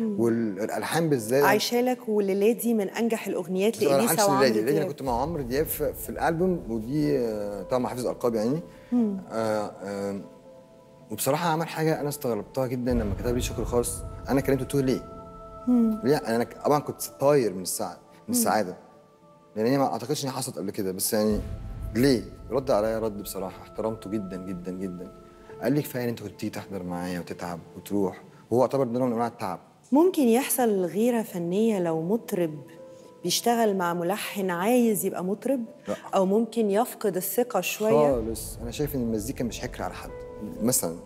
والالحان بالذات. عايشالك وليلادي من انجح الاغنيات لإليسا وعمرو دياب. انا كنت مع عمرو دياب في الالبوم، ودي طبعا حافظ القاب يعني. وبصراحه عمل حاجه انا استغربتها جدا لما كتب لي شكر خاص. انا كلمته قلت له ليه؟ ليه؟ انا طبعا كنت طاير من السعاده، لان هي ما اعتقدش ان هي حصلت قبل كده، بس يعني ليه؟ رد عليا رد بصراحه احترمته جدا جدا جدا. قال لي كفايه ان انت كنت بتيجي تحضر معايا وتتعب وتروح، وهو يعتبر نوع من انواع التعب. ممكن يحصل غيره فنيه لو مطرب بيشتغل مع ملحن عايز يبقى مطرب؟ لا. او ممكن يفقد الثقه شويه خالص. انا شايف ان المزيكا مش حكر على حد مثلا.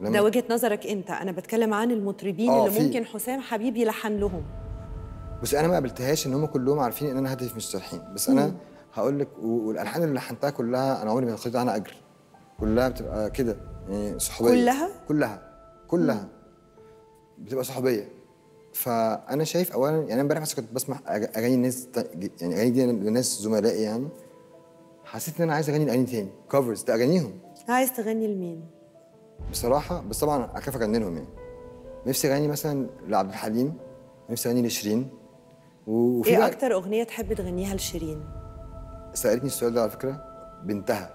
ده وجهه نظرك انت، انا بتكلم عن المطربين اللي ممكن حسام حبيبي لحن لهم. بس انا ما قابلتهاش ان هم كلهم عارفين ان انا هاتف مش صالحين، بس انا هقول لك والالحان اللي لحنتها كلها انا عمري ما خدت عنها اجر، كلها بتبقى كده يعني صحوبيه. كلها بتبقى صحوبيه. فانا شايف اولا يعني انا امبارح كنت بسمع اغاني ناس، يعني اغاني دي ناس زملائي، يعني حسيت ان انا عايز اغني اغاني تاني كفرز ده اغانيهم. عايز تغني لمين؟ بصراحه بس طبعا اكيد اغني لهم، يعني نفسي اغني مثلا لعبد الحليم، نفسي اغني لشيرين. وفي ايه اكتر اغنيه تحب تغنيها لشيرين؟ سالتني السؤال ده على فكره بنتها،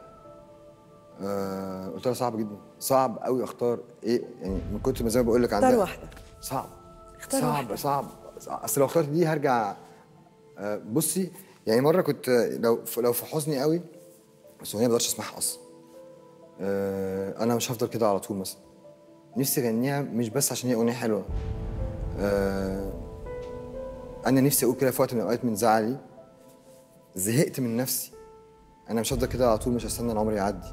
قلت لها صعب جدا، صعب قوي اختار ايه يعني، من كنت زي ما بقول لك عندها اختار واحده صعب. اصل لو اخترت دي هرجع. بصي يعني مره كنت لو في حزني قوي بس اغنيه ما بقدرش اسمعها اصلا، انا مش هفضل كده على طول. مثلا نفسي اغنيها مش بس عشان هي اغنيه حلوه، انا نفسي اقول كده في وقت من الاوقات من زعلي زهقت من نفسي، انا مش هفضل كده على طول، مش هستنى العمر يعدي،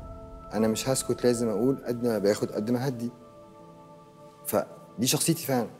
انا مش هسكت، لازم اقول قد ما باخد قد ما هدي. فدي شخصيتي فعلا،